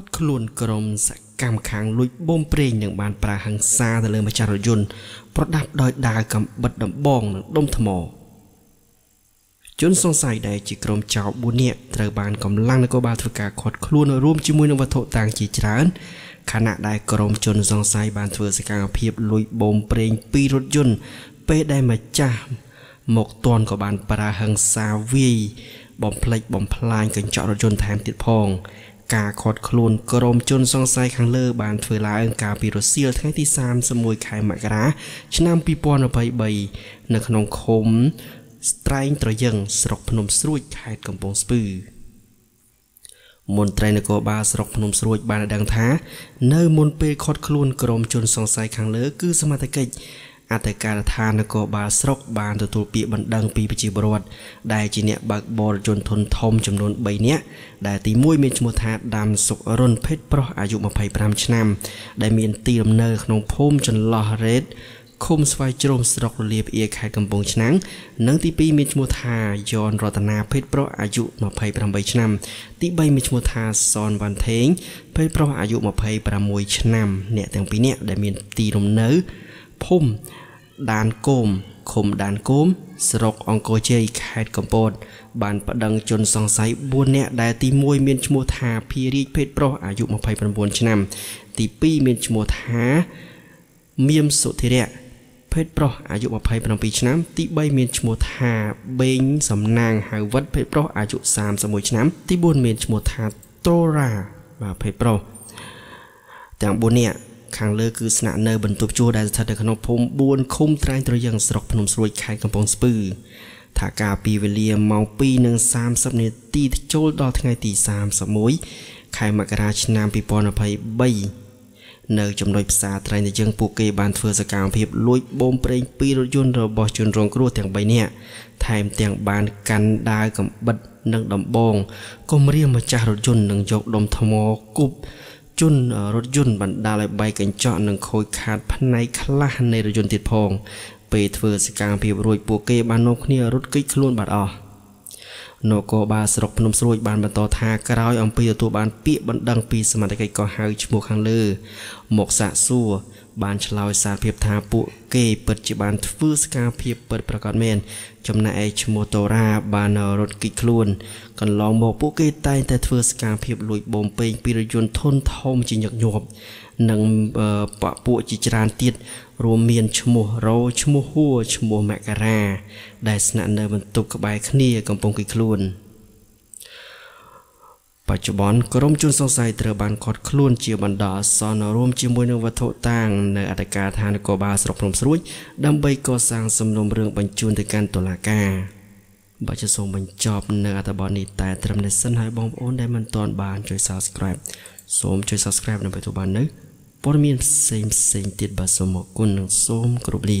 ดขลุ่นกลมสักกำขังลุยบ่มเปรย์อย่างบานปลาหังซาตะเลยมาจารยุนเพราะดับดอยดากับบัดดับบองดมถมอจนสงสัยได้จีกรมเจ้าบุญเนี่ยเธอบานกำลังในกบาธุกาขดขลุ่นร่วมจิมุนวัตถุต่างจีจานขณะได้กรมจนสงสัยบานเถื่อสกังเพียบลุยบ่มเปรย์ปีรถยนต์เปได้มาจ้าหมกตอนกบาลปลาหังซาวีบอมเพล็กบอมพลายกันเจาะรถยนต์แถมติดพองกาขดโคลนกรมจนซองไซคังเลอร์บานเฟอร์ลาเอิงกาปิโรเซียทั้งที่3สมุยขายมากระชนำปีปอนอภัยใบในขนมขมสไตร์ตรยังสรกพนมสรุยขายกำปงสปือมนตรนโกบาสรกพนมสรุยบานดังท้าเนอมนเปขดโคลนกรมจนซองไซคังเลอร์คือสมาชิกอาตการทานกบาสรกบานตัวปีบันดังปีปจีบรวดได้จีเนียบักบอลจนทนทมจำนวนใบเนี้ยได้ตีมุ้ยเมชมุธาดำสุกร่นเพชรเพราะอายุมาภัยประมชนามได้เมียนตีลำเนอขนมพมจนลอเรดคมสวายจรมสรกเลียบเอียไข่กำปงชนังนังตีปีเมชมุธายอนรตนาเพชรเพราะอายุมาภัยประมใบชนามตีใบเมชมุธาซอนวันเทงเพชรเพราะอายุมาภัยประมวยชนามเนี่ยแต่ปีเนี้ยได้เมียนตีลำเนอพุ่มดานโกมคมดานโกมสรกองโกเจย์ขาดกำปดบานประดังจนสองไซบัวเนตได้ตีมวยเมียนชโมธาพีรีเพชรโปรอายุมาภัยประมวลชนำตีปีเมียนชโมธาเมียมสุเทเรเพชรโปรอายุมาภัยประมปีชนำตีใบเมียนชโมธาเบงสำนางหาวัดเพชรโปรอายุ3สมุยชนำตีบุญเมียนชโมธาโตรามาเพชรโปรแต่บัวเนตขังเลือคือสนาเนอร์บรรทุกจูได้จัดเดินขนมพมบวนคมไตรตรยังสรกพนมสวยขายกำปองสปือถากาปีเวเลียเมาปี130เนตีโจลดอทั้งไงตี30มุ้ยขายมกราชนามปีปอนอภัยใบเนอร์จำนวนภาษาไตรในยังปูเกบานเฟือสกาวเพียบลุยบอมเปรงปีรถยนต์ระบอจนรองกลัวแต่งใบเนี่ยไทม์แต่งบานกันดากับบัดนังดำบองก็เรียกมาจากรถยนต์นังยกดมทมอกุบจนรถยนต์บรรดาลายใบกันเจาะหนึ่งโคยขาดพันในคลาในรถยนต์ติดพองเปเทอร์สกางเพียบรวยปัวเกบานนกเนี่ยรถกิคล้วนบาดอ่ะโนโกบาสรกพนมสรวยบานบรรทอทากราวอัมพีตัวบานเปียบรรดังปีสมัยใดก็หายชมูคังเลอหมกสะซัวบานฉลาวสารเพียบทาปัวเกปัจจุบันเทอร์สกางเพียบเปิดประกอบเมนจำนายชมูโตราบานรถกิคล้วนกันลองบอกปัวเกตายแต่เทอร์สกางเพียบรวยบ่มเปงปีรยนต์ทนทอมจิญยกโยบนังปะปัวจิจารานติดรวมเมียนชโมโรชโมหัวชโมแมกราได้สนันเนอร์บรรทุกใบขณีกำปงกิคล้วนปัจจุบันกรมจุนสงสัยเตอร์บานขดคล้วนเจียบันดาซอนรวมจิมวยนวัตถุต่างในอัตการทานกบาสรกพนมสรุยดำใบก่อสร้างสำนมเรื่องบรรจุนในการตุลากาบัจจะส่งบรรจบในอัตบอนิแต่เตรมในสหายบอมโอนได้มันตอนบานช่วย subscribe สมช่วย subscribe ในปัจจุบันนี้ปรมีนเซมเซงติดบาสมกุลนังส้มกรุบลี